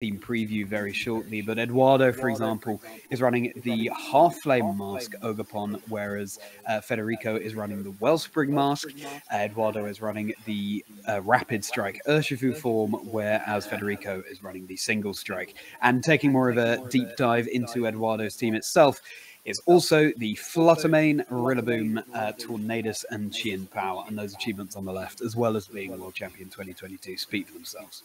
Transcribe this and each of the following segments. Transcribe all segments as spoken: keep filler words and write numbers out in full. Team preview very shortly, but Eduardo, for example, is running the Half-Flame Mask Ogerpon, whereas uh, Federico is running the Wellspring Mask. Uh, Eduardo is running the uh, Rapid Strike Urshifu form, whereas Federico is running the Single Strike. And taking more of a deep dive into Eduardo's team itself is also the Fluttermane, Rillaboom, uh, Tornadus, and Chien-Pao, and those achievements on the left, as well as being World Champion twenty twenty-two, speak for themselves.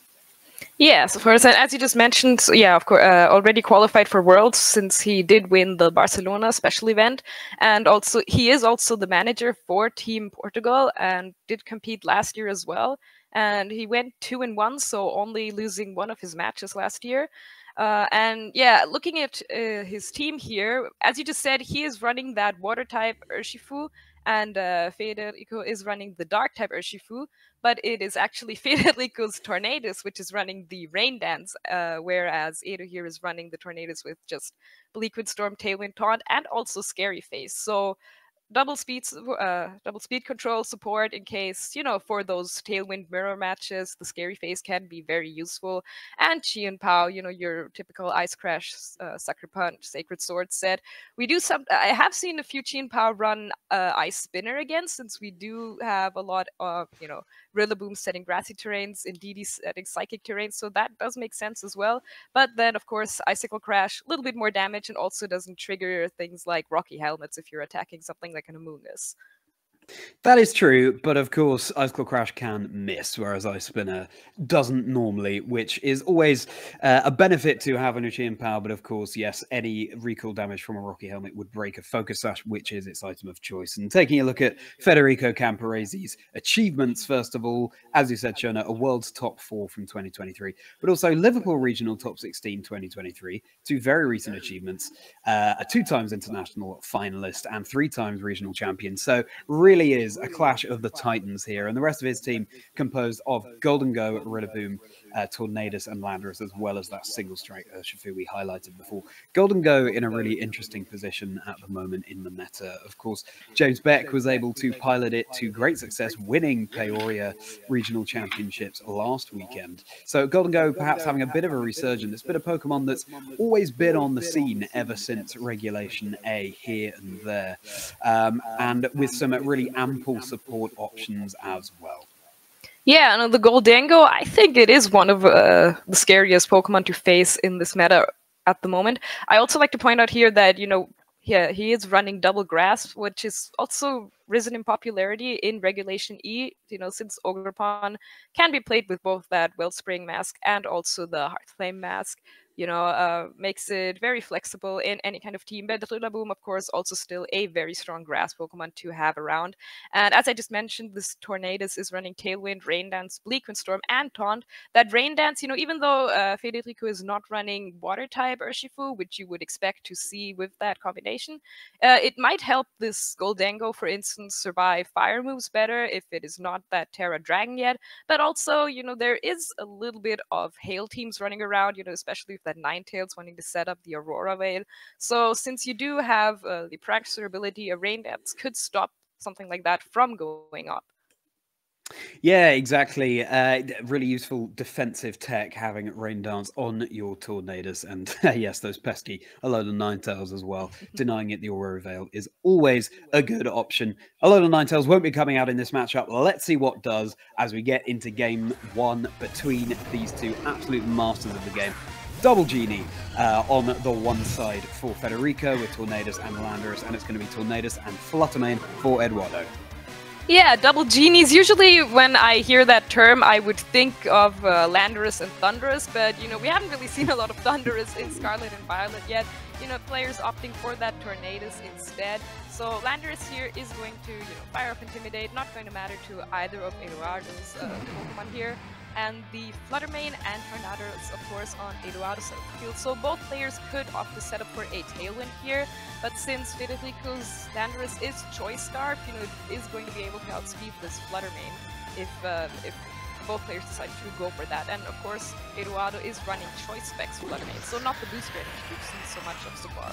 Yes, of course, and as you just mentioned, so yeah, of course, uh, already qualified for Worlds since he did win the Barcelona special event, and also he is also the manager for Team Portugal and did compete last year as well. And he went two and one, so only losing one of his matches last year. Uh, and yeah, looking at uh, his team here, as you just said, he is running that Water type Urshifu, and uh, Federico is running the Dark type Urshifu, but it is actually Federico's Tornadus which is running the Rain Dance, uh, whereas Edo here is running the Tornadus with just Liquid Storm, Tailwind, Taunt, and also Scary Face. So double speed, uh, double speed control support in case, you know, for those Tailwind mirror matches, the Scary Face can be very useful. And Chien-Pao, you know, your typical Ice Crash, uh, Sucker Punch, Sacred Sword set. We do some, I have seen a few Chien-Pao run uh, Ice Spinner again, since we do have a lot of, you know, Rillaboom setting grassy terrains, Indeedee setting psychic terrains, so that does make sense as well. But then, of course, Icicle Crash, a little bit more damage, and also doesn't trigger things like Rocky Helmets if you're attacking something like an Amoongus. That is true, but of course Icicle Crash can miss, whereas Ice Spinner doesn't normally, which is always uh, a benefit to having a Chien-Pao, but of course, yes, any recoil damage from a Rocky Helmet would break a Focus Sash, which is its item of choice. And taking a look at Federico Camporesi's achievements, first of all, as you said, Shona, a World's Top four from twenty twenty-three, but also Liverpool Regional Top sixteen twenty twenty-three, two very recent achievements, uh, a two times international finalist and three times regional champion, so really really is a clash of the titans here, and the rest of his team composed of Gholdengo, Rillaboom, uh, Tornadus, and Landorus, as well as that Single Strike Urshifu we highlighted before. Gholdengo in a really interesting position at the moment in the meta. Of course, James Beck was able to pilot it to great success, winning Peoria Regional Championships last weekend. So Gholdengo perhaps having a bit of a resurgence. It's been a Pokemon that's always been on the scene ever since Regulation A here and there, um, and with some really ample support options as well. Yeah, and the Gholdengo, I think it is one of uh, the scariest Pokemon to face in this meta at the moment. I also like to point out here that, you know, yeah, he is running Double Grasp, which is also risen in popularity in Regulation E, you know, since Ogerpon can be played with both that Wellspring Mask and also the Heartflame Mask. You know, uh, makes it very flexible in any kind of team. But Rillaboom, of course, also still a very strong grass Pokemon to have around. And as I just mentioned, this Tornadus is running Tailwind, Rain Dance, Liquid Storm, and Taunt. That Rain Dance, you know, even though uh, Federico is not running Water-type Urshifu, which you would expect to see with that combination, uh, it might help this Gholdengo, for instance, survive fire moves better if it is not that Terra Dragon yet. But also, you know, there is a little bit of hail teams running around, you know, especially that Ninetales wanting to set up the Aurora Veil. So since you do have uh, the Praxis ability, a Rain Dance could stop something like that from going up. Yeah, exactly. Uh, really useful defensive tech having Rain Dance on your Tornadus, and yes, those pesky Alola Ninetales as well. Denying it the Aurora Veil is always a good option. Alola Ninetales won't be coming out in this matchup. Let's see what does as we get into game one between these two absolute masters of the game. Double Genie uh, on the one side for Federico with Tornadus and Landorus, and it's going to be Tornadus and Fluttermane for Eduardo. Yeah, Double Genies. Usually when I hear that term, I would think of uh, Landorus and Thundurus, but, you know, we haven't really seen a lot of Thundurus in Scarlet and Violet yet. You know, players opting for that Tornadus instead. So Landorus here is going to, you know, fire up Intimidate, not going to matter to either of Eduardo's uh, Pokemon here. And the Fluttermane and Tornadus, of course, on Eduardo's field. So both players could opt to set up for a Tailwind here, but since Federico's Landorus is Choice Scarf, you know, it is going to be able to outspeed this Fluttermane if, uh, if both players decide to go for that. And of course, Eduardo is running Choice Specs Fluttermane, so not the boost range we've seen so much of so far.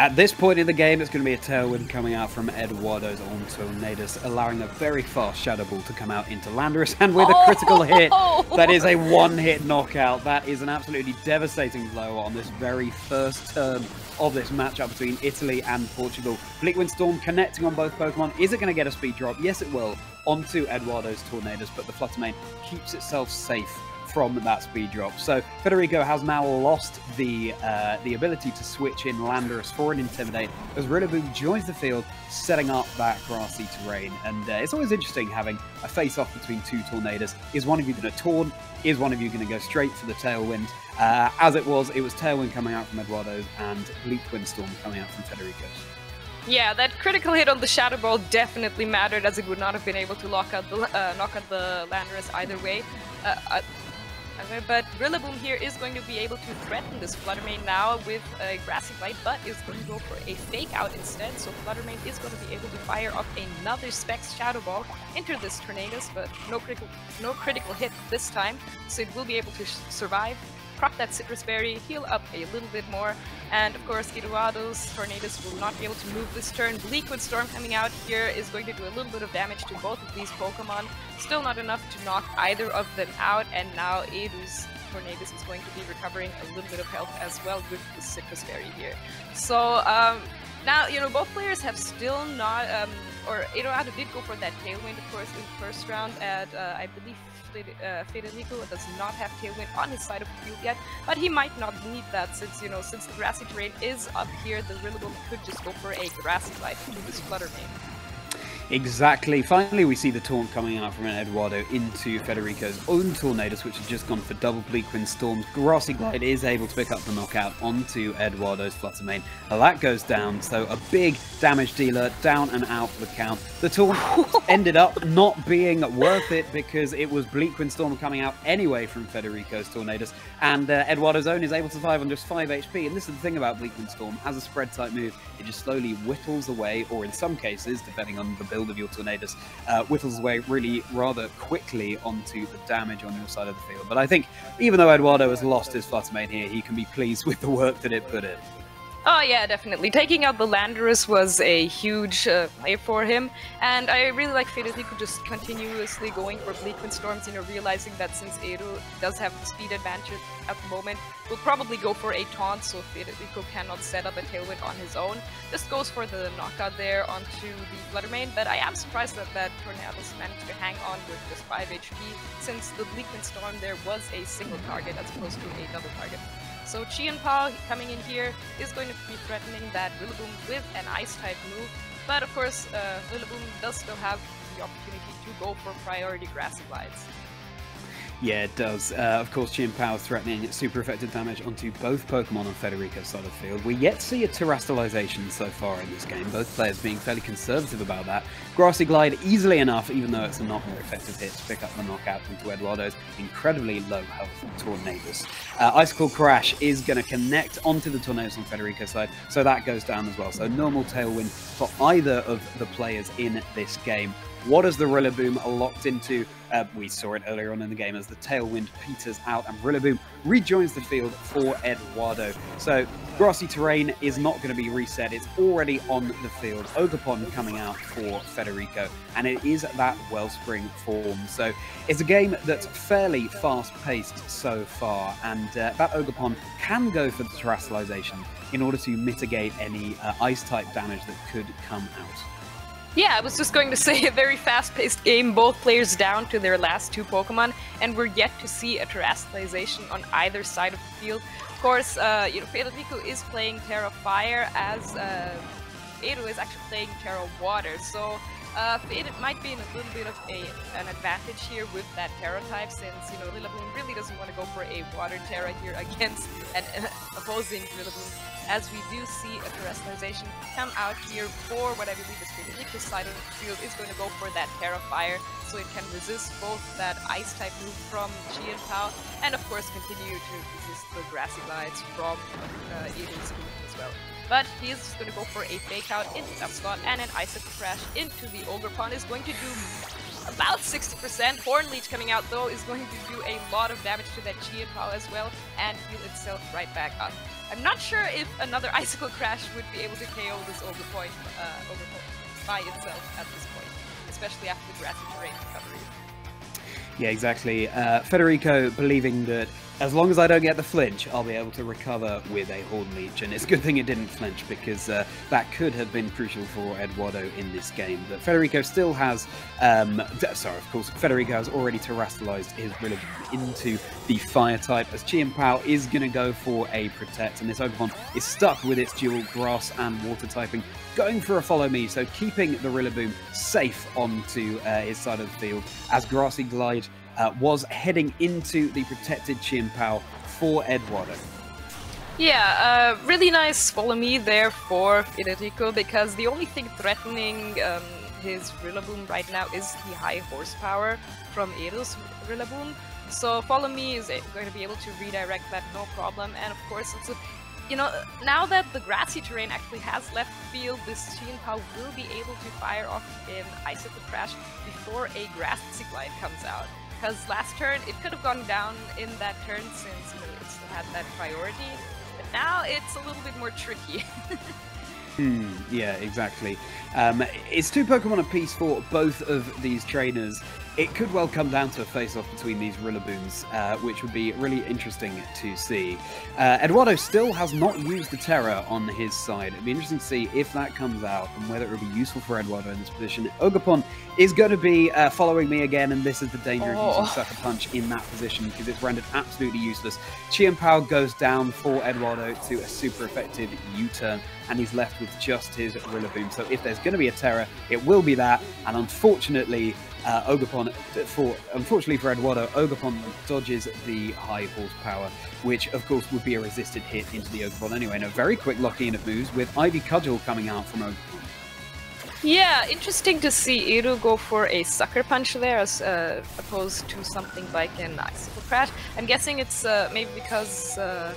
At this point in the game, it's going to be a Tailwind coming out from Eduardo's own Tornadus, allowing a very fast Shadow Ball to come out into Landorus, and with oh! a critical hit, that is a one-hit knockout. That is an absolutely devastating blow on this very first turn of this matchup between Italy and Portugal. Fleetwind Storm connecting on both Pokemon. Is it going to get a speed drop? Yes, it will, onto Eduardo's Tornadus, but the Fluttermane keeps itself safe from that speed drop. So Federico has now lost the uh, the ability to switch in Landorus for an Intimidate as Rillaboom joins the field, setting up that grassy terrain. And uh, it's always interesting having a face-off between two Tornadus. Is one of you going to Torn? Is one of you going to go straight for the Tailwind? Uh, as it was, it was Tailwind coming out from Eduardo's and Leapwind Storm coming out from Federico's. Yeah, that critical hit on the Shadow Ball definitely mattered, as it would not have been able to lock out the, uh, knock out the Landorus either way. Uh, uh, But Rillaboom here is going to be able to threaten this Fluttermane now with a Grassy Bite, but is going to go for a Fake Out instead. So Fluttermane is going to be able to fire up another Specs Shadow Ball into this Tornadus, but no critical, no critical hit this time. So it will be able to survive, prop that Citrus Berry, heal up a little bit more. And of course, Eduardo's Tornadus will not be able to move this turn. Bleakwood Storm coming out here is going to do a little bit of damage to both of these Pokemon. Still not enough to knock either of them out, and now Edu's Tornadus is going to be recovering a little bit of health as well with the Citrus Berry here. So um, now, you know, both players have still not, um, or Eduardo did go for that Tailwind, of course, in the first round at, uh, I believe, Uh, Federico does not have Tailwind on his side of the field yet, but he might not need that since, you know, since the grassy terrain is up here, the Rillaboom could just go for a grassy bite to this Fluttermane. Exactly. Finally, we see the taunt coming out from Eduardo into Federico's own Tornadus, which has just gone for double Bleakwind Storms. Grassy Glide is able to pick up the knockout onto Eduardo's Fluttermane. Well, that goes down, so a big damage dealer, down and out for the count. The taunt ended up not being worth it because it was Bleakwind Storm coming out anyway from Federico's Tornadus, and uh, Eduardo's own is able to survive on just five H P. And this is the thing about Bleakwind Storm. As a spread-type move, it just slowly whittles away, or in some cases, depending on the build of your Tornadus, uh, whittles away really rather quickly onto the damage on your side of the field. But I think even though Eduardo has lost his Fluttermane here, he can be pleased with the work that it put in. Oh yeah, definitely. Taking out the Landorus was a huge uh, play for him, and I really like Federico just continuously going for Bleakwind Storms, you know, realizing that since Edu does have the speed advantage at the moment, will probably go for a taunt, so Federico cannot set up a Tailwind on his own. This goes for the knockout there onto the Fluttermane, but I am surprised that that Tornadus managed to hang on with just five H P, since the Bleakwind Storm there was a single target as opposed to a double target. So Chien-Pao coming in here is going to be threatening that Rillaboom with an Ice-type move, but of course uh, Rillaboom does still have the opportunity to go for priority Grassy Glides. Yeah, it does. Uh, of course, Chien-Pao threatening super effective damage onto both Pokemon on Federico's side of the field. We yet see a Terastallization so far in this game, both players being fairly conservative about that. Grassy Glide easily enough, even though it's a not more effective hit, to pick up the knockout into Eduardo's incredibly low health Tornadus. Uh, Icicle Crash is going to connect onto the Tornadus on Federico's side, so that goes down as well. So normal Tailwind for either of the players in this game. What is the Rillaboom locked into? Uh, we saw it earlier on in the game as the Tailwind peters out and Rillaboom rejoins the field for Eduardo. So grassy terrain is not going to be reset. It's already on the field. Ogerpon coming out for Federico, and it is that Wellspring form. So it's a game that's fairly fast-paced so far, and uh, that Ogerpon can go for the Terastallization in order to mitigate any uh, Ice-type damage that could come out. Yeah, I was just going to say, a very fast-paced game, both players down to their last two Pokemon, and we're yet to see a Terastallization on either side of the field. Of course, uh, you know, Federico is playing Terra Fire, as uh, Edu is actually playing Terra Water, so uh, it might be in a little bit of a, an advantage here with that Terra type, since, you know, Rillaboom really doesn't want to go for a Water Terra here against an uh, opposing Rillaboom, as we do see a Terastallization come out here for what I believe is Federico's side of the field, is going to go for that Terra Fire, so it can resist both that Ice-type move from Chien-Pao, and of course continue to resist the Grassy Glides from uh, Edu's move as well. But he is just going to go for a Fake Out into that slot, and an Icicle Crash into the Ogerpon is going to do about sixty percent. Horn Leech coming out though is going to do a lot of damage to that Chien-Pao as well and heal itself right back up. I'm not sure if another Icicle Crash would be able to K O this Ogerpon uh, by itself at this point, especially after the grassy terrain recovery. Yeah, exactly. Uh, Federico believing that as long as I don't get the flinch, I'll be able to recover with a Horn Leech. And it's a good thing it didn't flinch, because uh, that could have been crucial for Eduardo in this game. But Federico still has... Um, sorry, of course, Federico has already terrestrialized his Rillaboom into the Fire type, as Chien-Pao is going to go for a Protect. And this Ogerpon is stuck with its dual Grass and Water typing, going for a Follow Me, so keeping the Rillaboom safe onto uh, his side of the field, as Grassy Glide Uh, was heading into the protected Chien-Pao for Eduardo. Yeah, uh, really nice follow me there for Federico, because the only thing threatening um, his Rillaboom right now is the high horsepower from Edo's Rillaboom. So follow me is going to be able to redirect that no problem. And of course, it's a, you know, now that the grassy terrain actually has left the field, this Chien-Pao will be able to fire off an Icicle Crash before a Grassy Glide comes out. Because last turn, it could have gone down in that turn since you know, it still had that priority, but now it's a little bit more tricky. Hmm, yeah, exactly. Um, it's two Pokemon apiece for both of these trainers. It could well come down to a face-off between these Rillabooms, uh, which would be really interesting to see. Uh, Eduardo still has not used the Terra on his side. It'd be interesting to see if that comes out and whether it would be useful for Eduardo in this position. Ogerpon is going to be uh, following me again, and this is the danger oh. of using Sucker Punch in that position, because it's rendered absolutely useless. Chien-Pao goes down for Eduardo to a super effective U-turn, and he's left with just his Rillaboom. So if there's going to be a Terra, it will be that, and unfortunately... Uh, Ogerpon, for, unfortunately for Eduardo, Ogerpon dodges the high horsepower, which of course would be a resisted hit into the Ogerpon anyway, and a very quick locking in of moves with Ivy Cudgel coming out from Ogerpon. Yeah, interesting to see Iru go for a Sucker Punch there as uh, opposed to something like an Icicle Crash. I'm guessing it's uh, maybe because... Uh,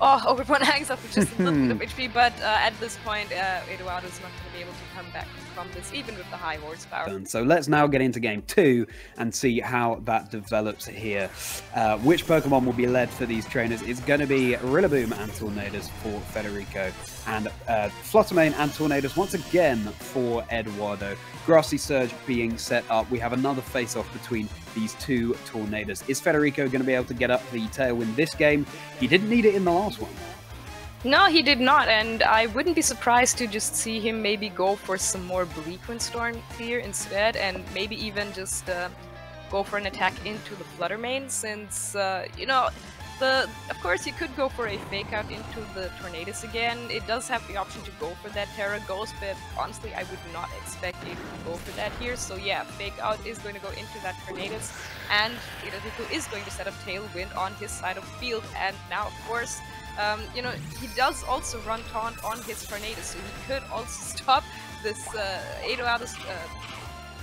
Oh, Ogerpon hangs up with just a little bit of H P, but uh, at this point, uh, Eduardo's not going to be able to come back from this, even with the high horsepower. So let's now get into game two and see how that develops here. Uh, which Pokemon will be led for these trainers? It's going to be Rillaboom and Tornadus for Federico, and uh, Fluttermane and Tornadus once again for Eduardo. Grassy Surge being set up. We have another face-off between these two Tornadus. Is Federico going to be able to get up the Tailwind this game? He didn't need it in the last one. No, he did not, and I wouldn't be surprised to just see him maybe go for some more Bleak Windstorm here instead, and maybe even just uh, go for an attack into the Fluttermane, since, uh, you know, the, of course you could go for a fake out into the Tornadus again. It does have the option to go for that Terra Ghost, but honestly I would not expect it to go for that here. So yeah, fake out is going to go into that Tornadus, and Federico is going to set up Tailwind on his side of the field, and now of course, um, you know, he does also run Taunt on his Tornadus, so he could also stop this uh, Eduardo's, uh,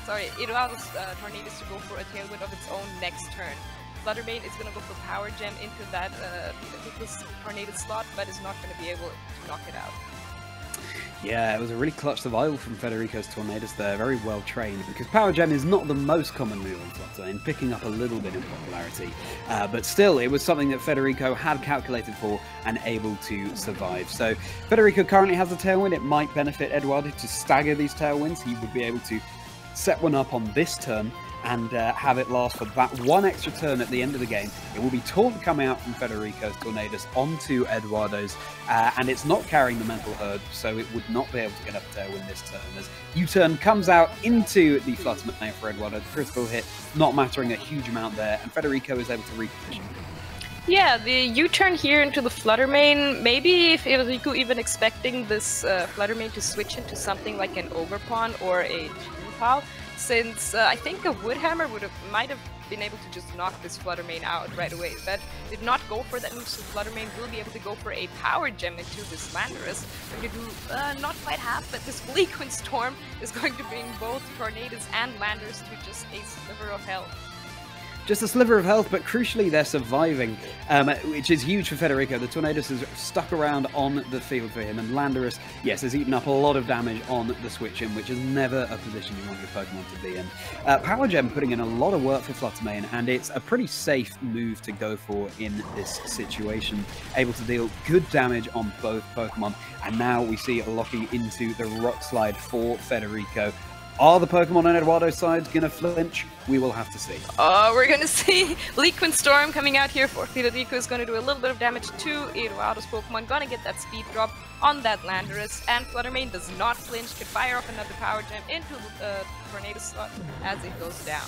sorry, Eduardo's uh, Tornadus to go for a Tailwind of its own next turn. Fluttermane is going to go for Power Gem into that uh, Tornadus slot, but is not going to be able to knock it out. Yeah, it was a really clutch survival from Federico's Tornadus there, very well trained, because Power Gem is not the most common move on Fluttermane, picking up a little bit in popularity, uh, but still it was something that Federico had calculated for and able to survive. So Federico currently has a Tailwind. It might benefit Eduardo to stagger these Tailwinds. He would be able to set one up on this turn and uh, have it last for that one extra turn at the end of the game. It will be Taunt coming out from Federico's Tornadus onto Eduardo's, uh, and it's not carrying the Mental Herd, so it would not be able to get up there when this turn. As U-turn comes out into the Fluttermane for Eduardo, the critical hit not mattering a huge amount there, and Federico is able to reposition. Yeah, the U-turn here into the Fluttermane, maybe if Federico even expecting this uh, Fluttermane to switch into something like an Ogerpon or a Chien-Pao, since uh, I think a Woodhammer would have might have been able to just knock this Fluttermane out right away, but did not go for that move, so Fluttermane will be able to go for a Power Gem into this Landorus. Going to do uh, not quite half, but this Bleak Windstorm is going to bring both Tornadus and Landorus to just a sliver of health. just a sliver of health, but crucially they're surviving, um, which is huge for Federico. The Tornadus is stuck around on the field for him, and Landorus, yes, has eaten up a lot of damage on the switch-in, which is never a position you want your Pokemon to be in. Uh, Power Gem putting in a lot of work for Fluttermane, and it's a pretty safe move to go for in this situation. Able to deal good damage on both Pokemon, and now we see it locking into the Rock Slide for Federico. Are the Pokemon on Eduardo's side going to flinch? We will have to see. Oh, uh, we're going to see Liquid Storm coming out here for Federico. Is going to do a little bit of damage to Eduardo's Pokemon. Going to get that speed drop on that Landorus. And Fluttermane does not flinch. Could fire off another Power Gem into the uh, Tornadus slot as it goes down.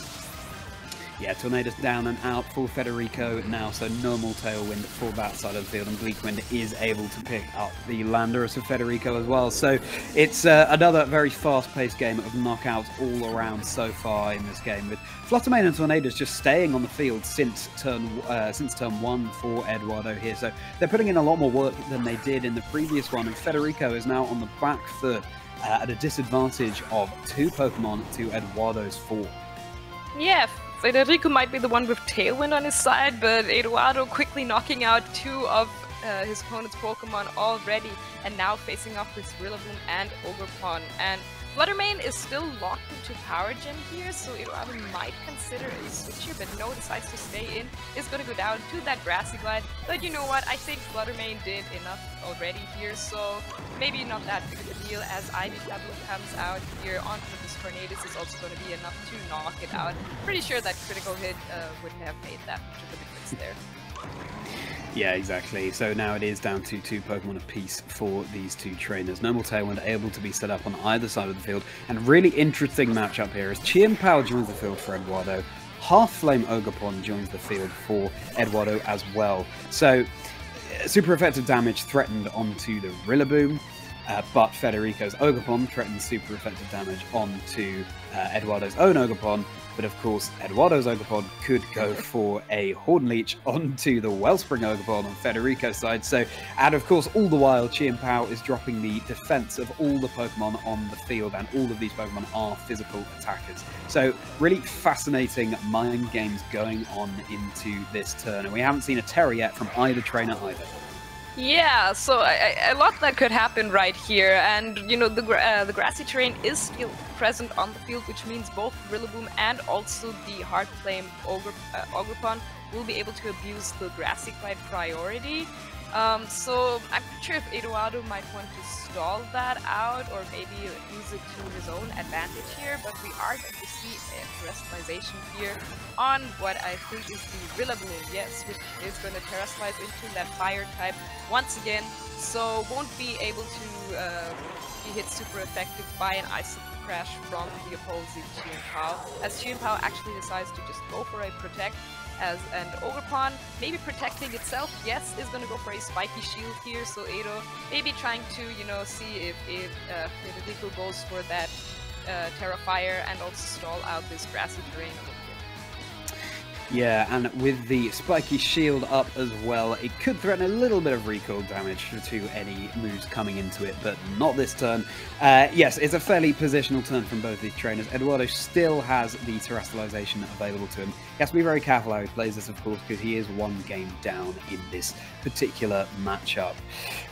Yeah, Tornadus down and out for Federico now, so no more Tailwind for that side of the field, and Gleekwind is able to pick up the Landorus of Federico as well. So it's uh, another very fast-paced game of knockouts all around so far in this game, with Fluttermane and Tornadus just staying on the field since turn uh, since turn one for Eduardo here. So they're putting in a lot more work than they did in the previous one, and Federico is now on the back foot uh, at a disadvantage of two Pokemon to Eduardo's four. Yeah. Federico might be the one with Tailwind on his side, but Eduardo quickly knocking out two of uh, his opponent's Pokemon already, and now facing off with Rillaboom and Ogerpon. And Fluttermane is still locked into Power Gem here, so Eduardo might consider a switch here, but no, decides to stay in. Is going to go down to that Grassy Glide, but you know what, I think Fluttermane did enough already here, so maybe not that big of a deal, as Ivy Double comes out here onto this Tornadus. Is also going to be enough to knock it out. Pretty sure that critical hit uh, wouldn't have made that much of a difference there. Yeah, exactly. So now it is down to two Pokemon apiece for these two trainers. No more Tailwind able to be set up on either side of the field. And really interesting matchup here as Chien-Pao joins the field for Eduardo. Half Flame Ogerpon joins the field for Eduardo as well. So super effective damage threatened onto the Rillaboom. Uh, but Federico's Ogerpon threatens super effective damage onto uh, Eduardo's own Ogerpon. But of course, Eduardo's Ogerpon could go for a Hornleech onto the Wellspring Ogerpon on Federico's side. So, and of course, all the while, Chien-Pao is dropping the defense of all the Pokemon on the field, and all of these Pokemon are physical attackers. So, really fascinating mind games going on into this turn, and we haven't seen a Terra yet from either trainer either. Yeah, so I, I, a lot that could happen right here, and you know the uh, the grassy terrain is still present on the field, which means both Rillaboom and also the Hard Flame Ogre, uh, Ogerpon will be able to abuse the Grassy Glide priority. Um, so I'm not sure if Eduardo might want to stall that out, or maybe use it to his own advantage here. But we are going to see a terrestrialization here on what I think is the Rillaboom, yes, which is going to terrestrialize into that fire type once again. So won't be able to uh, be hit super effective by an Ice Crash from the opposing Chien-Pao, as Chien-Pao actually decides to just go for a Protect. As an Ogerpon, maybe protecting itself, yes, is going to go for a spiky shield here, so Edo maybe trying to, you know, see if, if uh, Federico goes for that uh, Terra Fire and also stall out this grassy terrain a little bit. Yeah, and with the spiky shield up as well, it could threaten a little bit of recoil damage to any moves coming into it, but not this turn. Uh, yes, it's a fairly positional turn from both these trainers. Eduardo still has the terrestrialization available to him. He has to be very careful how he plays this, of course, because he is one game down in this particular matchup.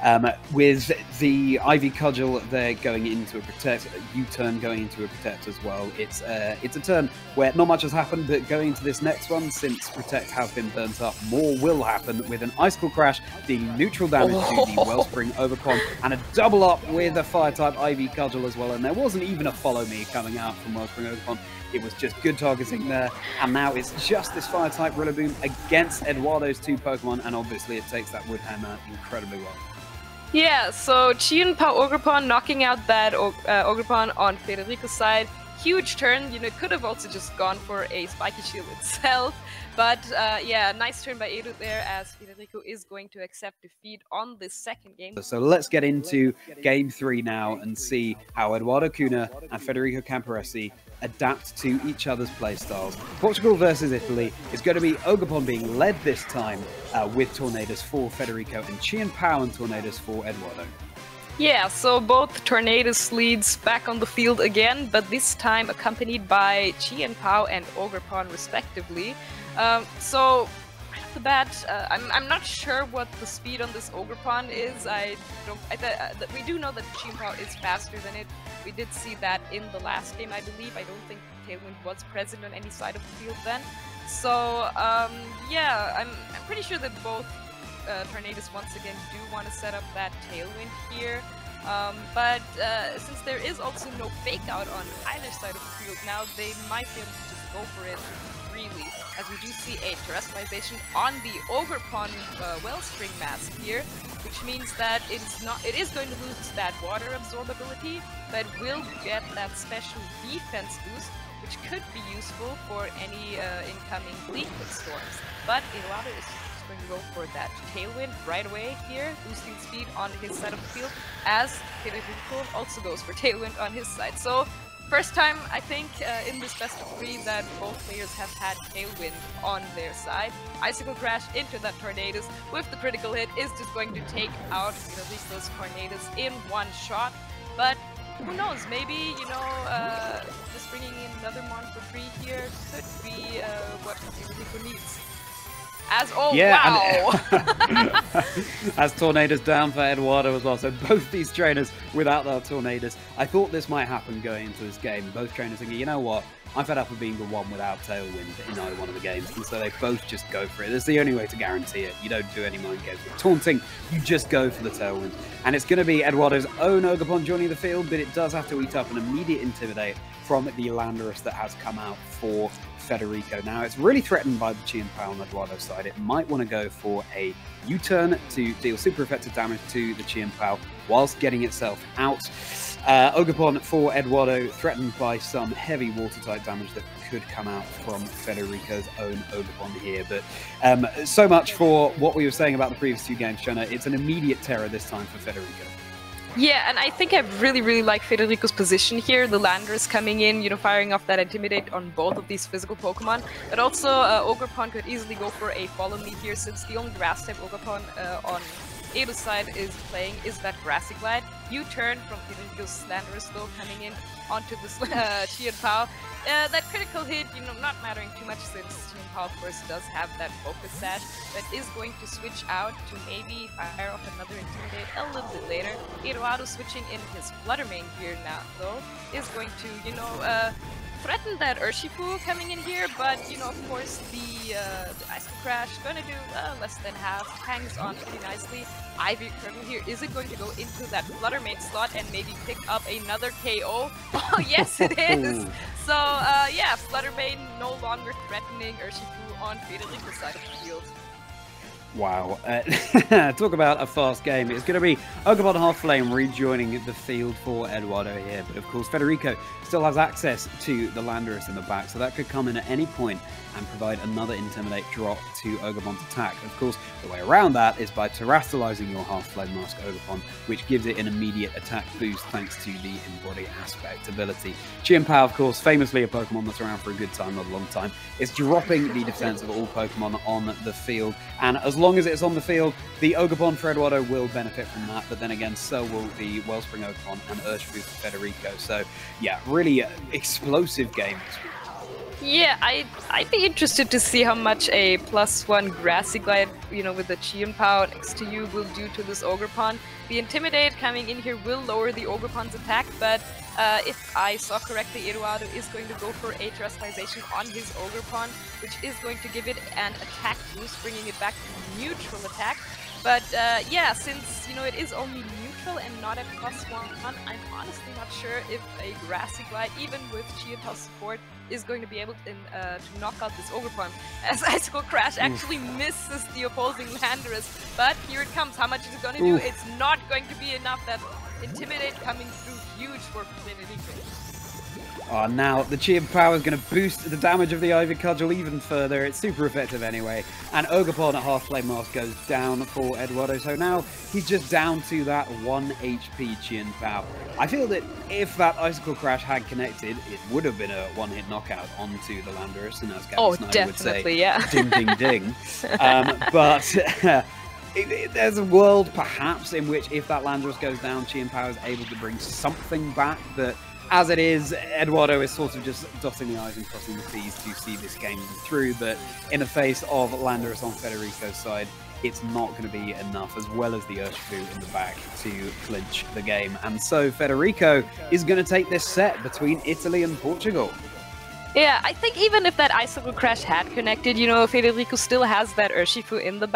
Um, with the Ivy Cudgel there going into a Protect, U-turn going into a Protect as well. It's, uh, it's a turn where not much has happened, but going into this next one, since Protect has been burnt up, more will happen with an Icicle Crash, the neutral damage oh. to the Wellspring Ogerpon, and a double up with a Fire-type Ivy Cudgel as well. And there wasn't even a Follow Me coming out from Wellspring Ogerpon. It was just good targeting there, and now it's just this Fire-type Rillaboom against Eduardo's two Pokemon, and obviously it takes that Wood Hammer incredibly well. Yeah, so Chien-Pao Ogerpon knocking out that uh, Ogerpon on Federico's side. Huge turn, you know, could have also just gone for a spiky shield itself, but uh, yeah, nice turn by Edu there as Federico is going to accept defeat on this second game. So let's get into game three now and see how Eduardo Cunha and Federico Camporesi adapt to each other's playstyles. Portugal versus Italy is going to be Ogerpon being led this time uh, with Tornadus for Federico and Chien-Pao and Tornadus for Eduardo. Yeah, so both Tornadus leads back on the field again, but this time accompanied by Chien-Pao and Ogerpon respectively. Um, so, off the bat, uh, I'm, I'm not sure what the speed on this Ogerpon is. I don't. I th uh, we do know that Chien-Pao is faster than it. We did see that in the last game, I believe. I don't think Tailwind was present on any side of the field then. So, um, yeah, I'm, I'm pretty sure that both uh, Tornadus once again do want to set up that Tailwind here. Um, but uh, since there is also no fake out on either side of the field now, they might be able to just go for it freely, as we do see a terrestrialization on the Ogerpon uh, Wellspring Mask here, which means that it is not it is going to lose that water absorbability, but will get that special defense boost, which could be useful for any uh, incoming liquid storms. But Inuada is just going to go for that Tailwind right away here, boosting speed on his side of the field, as Federico also goes for Tailwind on his side. So, first time, I think, uh, in this best of three that both players have had Tailwind on their side. Icicle Crash into that Tornadus with the critical hit is just going to take out, you know, at least those Tornadus in one shot. But who knows, maybe, you know, uh, just bringing in another Mon for free here could be uh, what Federico needs. As oh yeah, wow! And, as Tornadus down for Eduardo as well. So both these trainers without their Tornadus. I thought this might happen going into this game. Both trainers thinking, you know what? I'm fed up with being the one without Tailwind in either one of the games. And so they both just go for it. That's the only way to guarantee it. You don't do any mind games with taunting. You just go for the Tailwind. And it's going to be Eduardo's own Ogerpon joining the field, but it does have to eat up an immediate Intimidate from the Landorus that has come out for Federico. Now, it's really threatened by the Chien-Pao on Eduardo's side. It might want to go for a U-turn to deal super effective damage to the Chien-Pao whilst getting itself out. Uh, Ogerpon for Eduardo, threatened by some heavy water-type damage that could come out from Federico's own Ogerpon here. But um, so much for what we were saying about the previous two games, Shona. It's an immediate terror this time for Federico. Yeah, and I think I really, really like Federico's position here. The Landorus coming in, you know, firing off that Intimidate on both of these physical Pokemon. But also, uh, Ogerpon could easily go for a Follow Me here, since the only Grass-type Ogerpon uh, on Abe's side is playing is that Grassy Glide. U-turn from Federico's Landorus, though, coming in onto this uh, Chien-Pao. Uh, that critical hit, you know, not mattering too much, since Chien-Pao, of course, does have that Focus Sash, but is going to switch out to maybe fire off another Intimidate a little bit later. Eduardo switching in his Fluttermane here now, though, is going to, you know, uh, threaten that Urshifu coming in here, but, you know, of course, the, uh, the Icicle Crash gonna do uh, less than half, hangs on pretty nicely. Ivy Curtain here, is it going to go into that Fluttermane slot and maybe pick up another K O? Oh, yes, it is! So, uh, yeah, Fluttermane no longer threatening Urshifu on Federico's side of the field. Wow. Uh, talk about a fast game. It's going to be Ogerpon Half Flame rejoining the field for Eduardo here. But of course, Federico still has access to the Landorus in the back, so that could come in at any point and provide another Intimidate drop to Ogerpon's attack. Of course, the way around that is by terrestrializing your Half Flame Mask Ogerpon, which gives it an immediate attack boost thanks to the Embody Aspect ability. Chien-Pao, of course, famously a Pokemon that's around for a good time, not a long time, is dropping the defense of all Pokemon on the field. And as long As long as it's on the field, the Ogerpon for Eduardo will benefit from that, but then again, so will the Wellspring Ogerpon and Urshifu for Federico. So, yeah, really uh, explosive game this week. Yeah, I, I'd be interested to see how much a plus one Grassy Glide, you know, with the Chien-Pao next to you will do to this Ogerpon. The Intimidate coming in here will lower the Ogerpon's attack, but uh, if I saw correctly, Eduardo is going to go for a terrestrialization on his Ogerpon, which is going to give it an attack boost, bringing it back to neutral attack. But uh, yeah, since, you know, it is only neutral and not at plus one, I'm honestly not sure if a Grassy Glide, even with Chien-Pao support, is going to be able to, uh, to knock out this Ogerpon, as Icicle Crash actually Oof. misses the opposing Landorus. But here it comes. How much is it going to do? It's not going to be enough. That Intimidate coming through huge for Federico. Oh, now the Chien-Pao is going to boost the damage of the Ivy Cudgel even further. It's super effective anyway. And Ogerpon at Half Flame Mask goes down for Eduardo. So now he's just down to that one H P Chien-Pao. I feel that if that Icicle Crash had connected, it would have been a one-hit knockout onto the Landorus. And as Gavin oh, Snyder would say, yeah. Ding, ding, ding. um, but... It, it, there's a world, perhaps, in which if that Landorus goes down, Chien-Pao is able to bring something back that as it is, Eduardo is sort of just dotting the I's and crossing the T's to see this game through, but in the face of Landorus on Federico's side, it's not going to be enough, as well as the Urshifu in the back, to clinch the game. And so Federico is going to take this set between Italy and Portugal. Yeah, I think even if that Icicle Crash had connected, you know, Federico still has that Urshifu in the back.